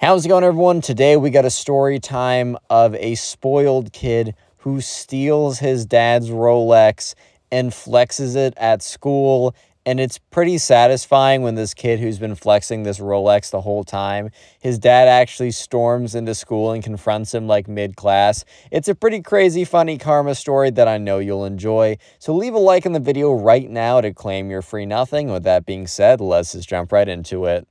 How's it going, everyone? Today we got a story time of a spoiled kid who steals his dad's Rolex and flexes it at school. And it's pretty satisfying when this kid who's been flexing this Rolex the whole time, his dad actually storms into school and confronts him like mid-class. It's a pretty crazy, funny karma story that I know you'll enjoy. So leave a like on the video right now to claim your free nothing. With that being said, let's just jump right into it.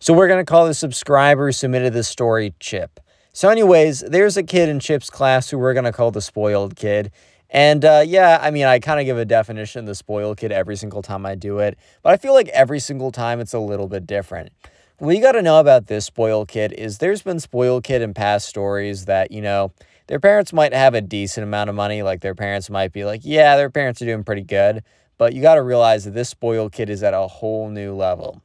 So we're going to call the subscriber who submitted this story Chip. So anyways, there's a kid in Chip's class who we're going to call the spoiled kid. And yeah, I mean, I kind of give a definition of the spoiled kid every single time I do it. But I feel like every single time it's a little bit different. What you got to know about this spoiled kid is there's been spoiled kid in past stories that, you know, their parents might have a decent amount of money. Like their parents might be like, yeah, their parents are doing pretty good. But you got to realize that this spoiled kid is at a whole new level.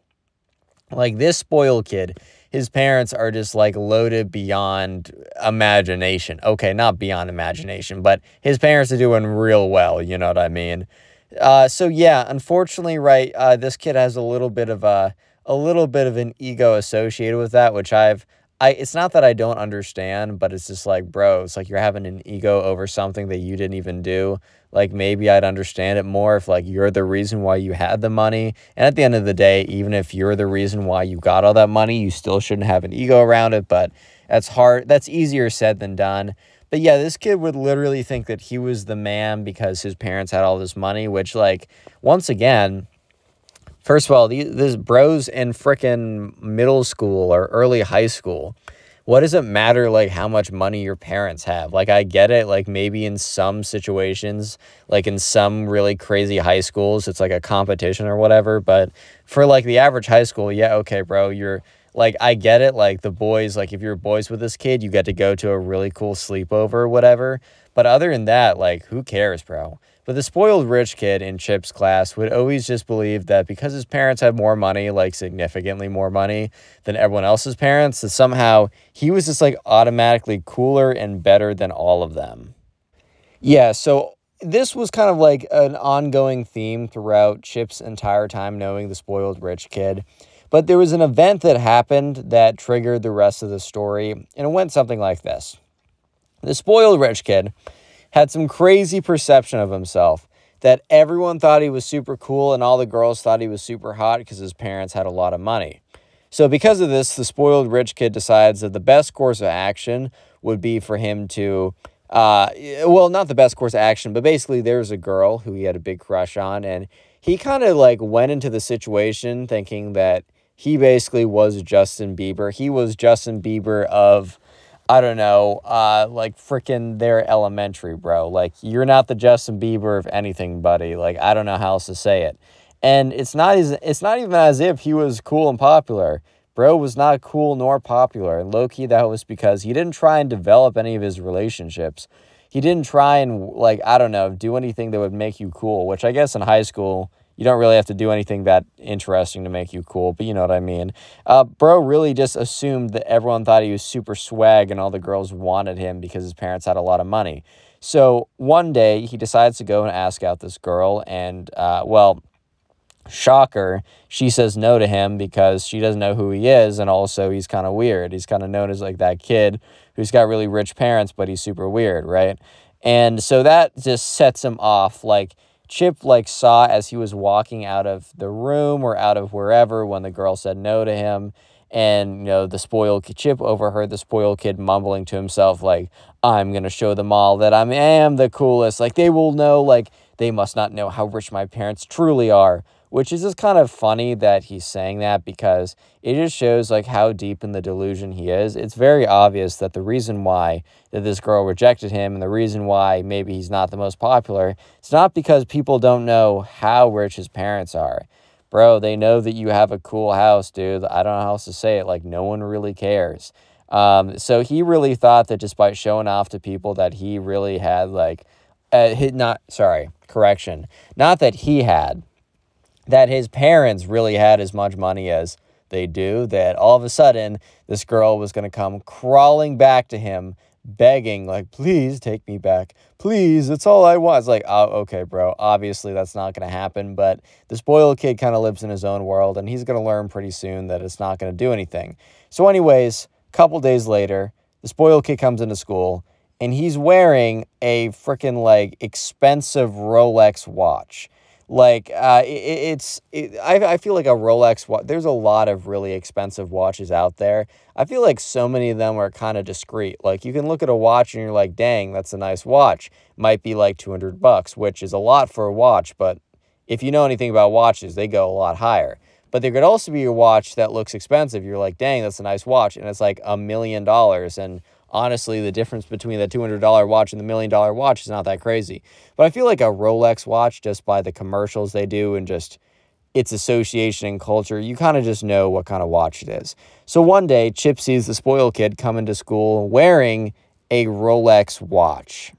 Like this spoiled kid, his parents are just like loaded beyond imagination. Okay, not beyond imagination, but his parents are doing real well, you know what I mean? So yeah, unfortunately, right, this kid has a little bit of an ego associated with that, which it's not that I don't understand, but it's just like, bro, it's like you're having an ego over something that you didn't even do. Like, maybe I'd understand it more if, like, you're the reason why you had the money. And at the end of the day, even if you're the reason why you got all that money, you still shouldn't have an ego around it. But that's hard. That's easier said than done. But yeah, this kid would literally think that he was the man because his parents had all this money, which, like, once again, first of all, these bros in frickin' middle school or early high school, what does it matter, like, how much money your parents have? Like, I get it, like, maybe in some situations, like, in some really crazy high schools, it's, like, a competition or whatever, but for, like, the average high school, yeah, okay, bro, you're, like, I get it, like, the boys, like, if you're boys with this kid, you get to go to a really cool sleepover or whatever, but other than that, like, who cares, bro? But the spoiled rich kid in Chip's class would always just believe that because his parents had more money, like significantly more money than everyone else's parents, that somehow he was just like automatically cooler and better than all of them. Yeah, so this was kind of like an ongoing theme throughout Chip's entire time knowing the spoiled rich kid. But there was an event that happened that triggered the rest of the story, and it went something like this. The spoiled rich kid had some crazy perception of himself that everyone thought he was super cool and all the girls thought he was super hot because his parents had a lot of money. So because of this, the spoiled rich kid decides that the best course of action would be for him to, well, not the best course of action, but basically there was a girl who he had a big crush on, and he kind of like went into the situation thinking that he basically was Justin Bieber. He was Justin Bieber of, I don't know, like, freaking their elementary, bro. Like, you're not the Justin Bieber of anything, buddy. Like, I don't know how else to say it. And it's not even as if he was cool and popular. Bro was not cool nor popular. And low-key, that was because he didn't try and develop any of his relationships. He didn't try and, like, I don't know, do anything that would make you cool, which I guess in high school, you don't really have to do anything that interesting to make you cool, but you know what I mean. Bro really just assumed that everyone thought he was super swag and all the girls wanted him because his parents had a lot of money. So one day he decides to go and ask out this girl, and, well, shocker, she says no to him because she doesn't know who he is, and also he's kind of weird. He's kind of known as, like, that kid who's got really rich parents, but he's super weird, right? And so that just sets him off, like, Chip, like, saw as he was walking out of the room or out of wherever when the girl said no to him, and, you know, the spoiled kid, Chip overheard the spoiled kid mumbling to himself, like, I'm going to show them all that I am the coolest. Like, they will know, like, they must not know how rich my parents truly are, which is just kind of funny that he's saying that because it just shows, like, how deep in the delusion he is. It's very obvious that the reason why that this girl rejected him and the reason why maybe he's not the most popular, it's not because people don't know how rich his parents are. Bro, they know that you have a cool house, dude. I don't know how else to say it. Like, no one really cares. So he really thought that just by showing off to people that he really had, like, that his parents really had as much money as they do, that all of a sudden this girl was going to come crawling back to him, begging, like, please take me back. Please, that's all I want. It's like, oh, okay, bro, obviously that's not going to happen, but the spoiled kid kind of lives in his own world, and he's going to learn pretty soon that it's not going to do anything. So anyways, a couple days later, the spoiled kid comes into school, and he's wearing a freaking, like, expensive Rolex watch. Like, I feel like a Rolex watch, there's a lot of really expensive watches out there. I feel like so many of them are kind of discreet. Like, you can look at a watch and you're like, dang, that's a nice watch. Might be like $200, which is a lot for a watch, but if you know anything about watches, they go a lot higher. But there could also be a watch that looks expensive. You're like, dang, that's a nice watch, and it's like $1 million, and honestly, the difference between the $200 watch and the $1 million watch is not that crazy. But I feel like a Rolex watch, just by the commercials they do and just its association and culture, you kind of just know what kind of watch it is. So one day, Chip sees the spoiled kid come into school wearing a Rolex watch.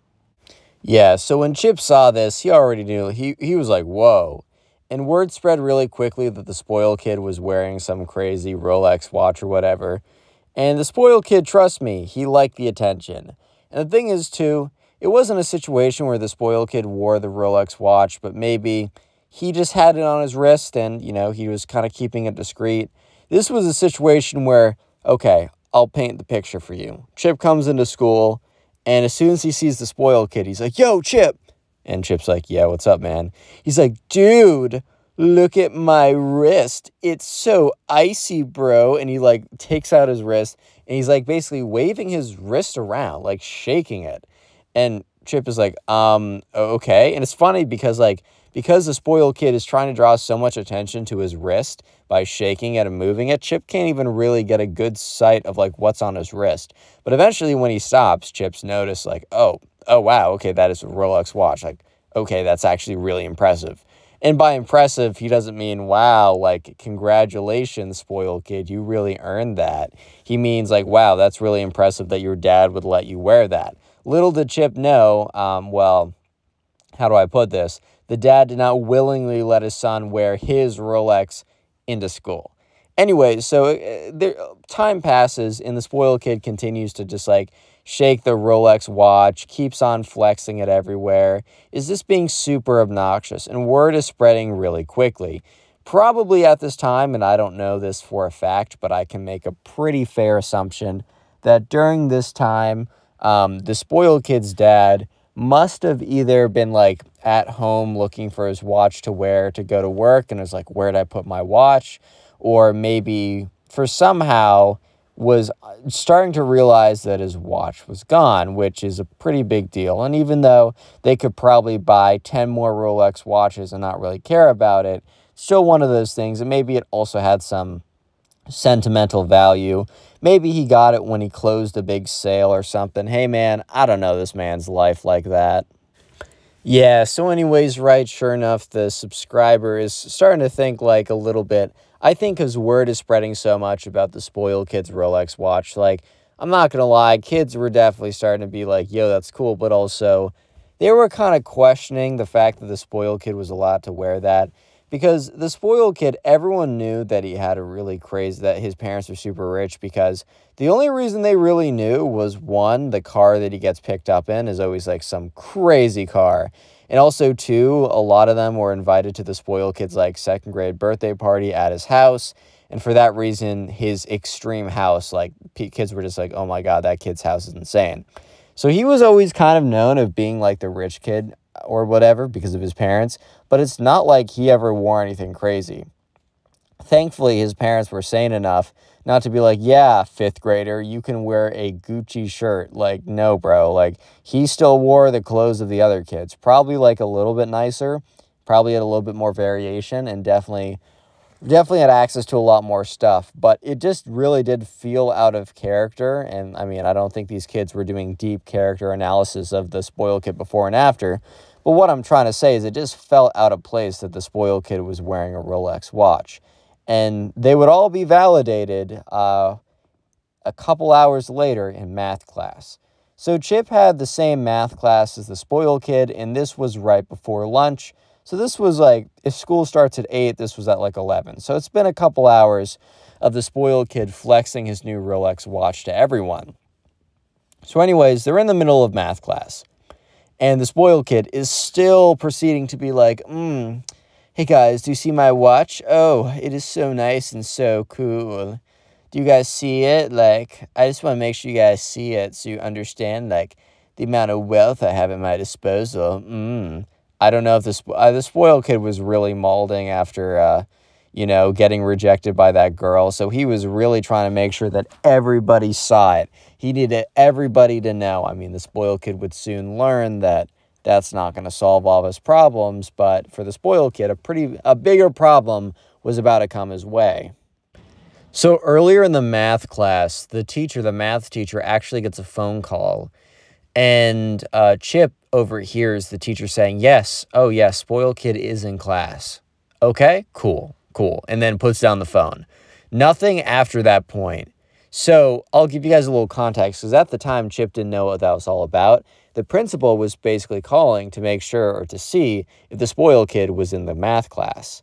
Yeah, so when Chip saw this, he already knew. He was like, whoa. And word spread really quickly that the spoiled kid was wearing some crazy Rolex watch or whatever. And the spoiled kid, trust me, he liked the attention. And the thing is, too, it wasn't a situation where the spoiled kid wore the Rolex watch, but maybe he just had it on his wrist and, you know, he was kind of keeping it discreet. This was a situation where, okay, I'll paint the picture for you. Chip comes into school, and as soon as he sees the spoiled kid, he's like, yo, Chip! And Chip's like, yeah, what's up, man? He's like, dude, look at my wrist. It's so icy, bro. And he, like, takes out his wrist, and he's, like, basically waving his wrist around, like, shaking it. And Chip is like, okay. And it's funny because, like, because the spoiled kid is trying to draw so much attention to his wrist by shaking it and moving it, Chip can't even really get a good sight of, like, what's on his wrist. But eventually when he stops, Chip's noticed, like, oh, wow, okay, that is a Rolex watch. Like, okay, that's actually really impressive. And by impressive, he doesn't mean, wow, like, congratulations, spoiled kid, you really earned that. He means, like, wow, that's really impressive that your dad would let you wear that. Little did Chip know, well, how do I put this? The dad did not willingly let his son wear his Rolex into school. Anyway, so time passes, and the spoiled kid continues to just, like, shake the Rolex watch, keeps on flexing it everywhere, is this being super obnoxious, and word is spreading really quickly. Probably at this time, and I don't know this for a fact, but I can make a pretty fair assumption that during this time, the spoiled kid's dad must have either been, like, at home looking for his watch to wear to go to work, and was like, where'd I put my watch? Or maybe, for somehow, was starting to realize that his watch was gone, which is a pretty big deal. And even though they could probably buy 10 more Rolex watches and not really care about it, still one of those things. And maybe it also had some sentimental value. Maybe he got it when he closed a big sale or something. Hey, man, I don't know this man's life like that. Yeah, so anyways, right, sure enough, the subscriber is starting to think, like, a little bit. I think because word is spreading so much about the spoiled kid's Rolex watch, like, I'm not going to lie, kids were definitely starting to be like, yo, that's cool, but also they were kind of questioning the fact that the spoiled kid was allowed to wear that, because the spoiled kid, everyone knew that he had a really crazy, that his parents were super rich, because the only reason they really knew was, one, the car that he gets picked up in is always, like, some crazy car. And also, two, a lot of them were invited to the spoiled kid's, like, second grade birthday party at his house. And for that reason, his extreme house, like, kids were just like, oh my God, that kid's house is insane. So he was always kind of known of being, like, the rich kid or whatever because of his parents, but it's not like he ever wore anything crazy. Thankfully, his parents were sane enough not to be like, yeah, fifth grader, you can wear a Gucci shirt. Like, no, bro. Like, he still wore the clothes of the other kids. Probably, like, a little bit nicer, probably had a little bit more variation, and definitely had access to a lot more stuff. But it just really did feel out of character. And, I mean, I don't think these kids were doing deep character analysis of the spoiled kid before and after. But what I'm trying to say is it just felt out of place that the spoiled kid was wearing a Rolex watch. And they would all be validated a couple hours later in math class. So Chip had the same math class as the spoiled kid, and this was right before lunch. So this was, like, if school starts at 8, this was at, like, 11. So it's been a couple hours of the spoiled kid flexing his new Rolex watch to everyone. So anyways, they're in the middle of math class, and the spoiled kid is still proceeding to be like, hey guys, do you see my watch? Oh, it is so nice and so cool. Do you guys see it? Like, I just want to make sure you guys see it so you understand, like, the amount of wealth I have at my disposal. I don't know if the spoiled kid was really molding after, you know, getting rejected by that girl. So he was really trying to make sure that everybody saw it. He needed everybody to know. I mean, the spoiled kid would soon learn that that's not going to solve all of his problems. But for the spoiled kid, a bigger problem was about to come his way. So earlier in the math class, the math teacher, actually gets a phone call. And Chip overhears the teacher saying, yes, oh yes, spoiled kid is in class. Okay, cool. And then puts down the phone. Nothing after that point. So I'll give you guys a little context, because at the time, Chip didn't know what that was all about. The principal was basically calling to make sure, or to see, if the spoiled kid was in the math class.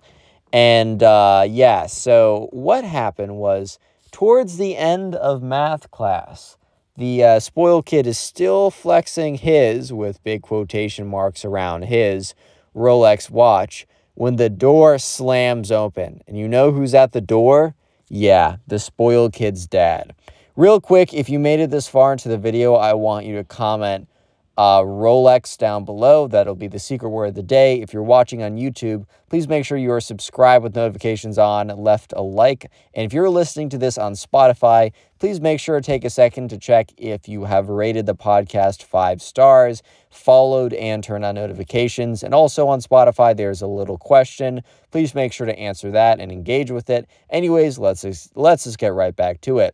And yeah, so what happened was, towards the end of math class, the spoiled kid is still flexing his, with big quotation marks around his, Rolex watch, when the door slams open. And you know who's at the door? Yeah, the spoiled kid's dad. Real quick, if you made it this far into the video, I want you to comment Rolex down below. That'll be the secret word of the day. If you're watching on YouTube, please make sure you are subscribed with notifications on, left a like. And if you're listening to this on Spotify, please make sure to take a second to check if you have rated the podcast 5 stars, followed, and turned on notifications. And also on Spotify, there's a little question. Please make sure to answer that and engage with it. Anyways, let's just get right back to it.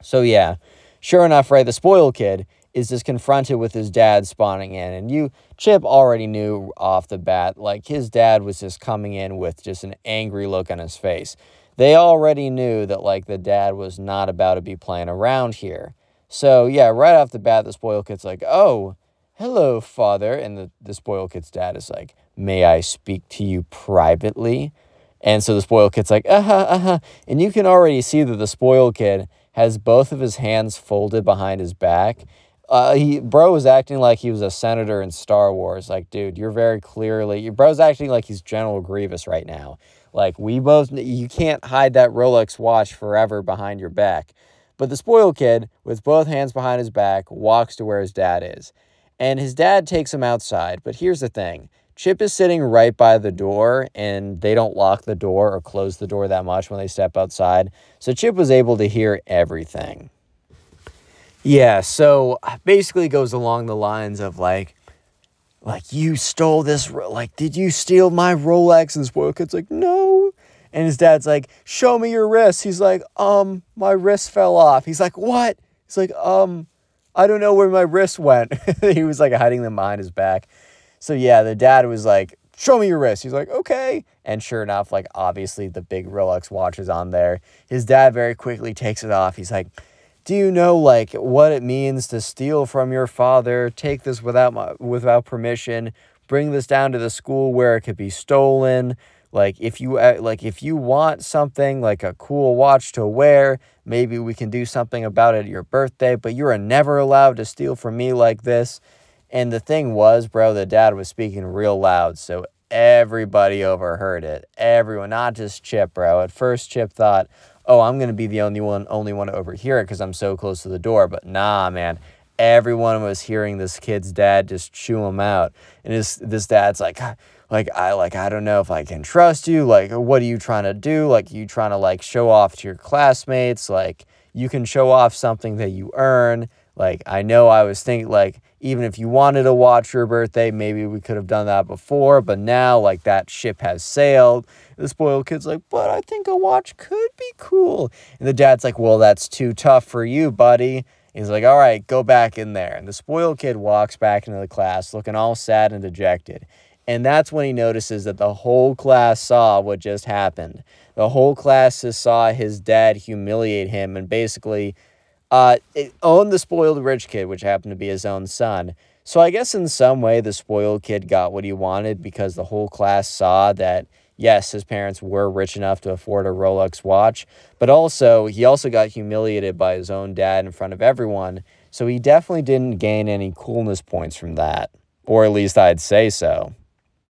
So yeah, sure enough, right, the spoiled kid is just confronted with his dad spawning in. And Chip already knew off the bat, like, his dad was just coming in with just an angry look on his face. They already knew that, like, the dad was not about to be playing around here. So yeah, right off the bat, the spoiled kid's like, oh, hello, father. And the spoiled kid's dad is like, may I speak to you privately? And so the spoiled kid's like, And you can already see that the spoiled kid has both of his hands folded behind his back. Bro was acting like he was a senator in Star Wars. Like, dude, you're very clearly... bro's acting like he's General Grievous right now. Like, you can't hide that Rolex watch forever behind your back. But the spoiled kid, with both hands behind his back, walks to where his dad is. And his dad takes him outside. But here's the thing. Chip is sitting right by the door, and they don't lock the door or close the door that much when they step outside. So Chip was able to hear everything. Yeah, so basically goes along the lines of, like, you stole this, like, did you steal my Rolex? And the spoiled kid's like, no. And his dad's like, show me your wrist. He's like, my wrist fell off. He's like, what? He's like, I don't know where my wrist went. He was, like, hiding them behind his back. So, yeah, the dad was like, show me your wrist. He's like, okay. And sure enough, like, obviously the big Rolex watch is on there. His dad very quickly takes it off. He's like, do you know, like, what it means to steal from your father, take this without permission, bring this down to the school where it could be stolen? Like, if you want something, like a cool watch to wear, maybe we can do something about it at your birthday, but you are never allowed to steal from me like this. And the thing was, bro, the dad was speaking real loud, so everybody overheard it. Everyone, not just Chip, bro. At first, Chip thought, oh, I'm going to be the only one to overhear it because I'm so close to the door. But nah, man, everyone was hearing this kid's dad just chew him out. And this dad's like, I don't know if I can trust you. Like, what are you trying to do? Like, you trying to, like, show off to your classmates? Like, you can show off something that you earn. Like, I know I was thinking, like, even if you wanted to watch your birthday, maybe we could have done that before. But now, like, that ship has sailed. The spoiled kid's like, but I think a watch could be cool. And the dad's like, well, that's too tough for you, buddy. And he's like, all right, go back in there. And the spoiled kid walks back into the class looking all sad and dejected. And that's when he notices that the whole class saw what just happened. The whole class just saw his dad humiliate him and basically... owned the spoiled rich kid, which happened to be his own son. So I guess in some way the spoiled kid got what he wanted because the whole class saw that, yes, his parents were rich enough to afford a Rolex watch, but also he also got humiliated by his own dad in front of everyone, so he definitely didn't gain any coolness points from that, or at least I'd say so.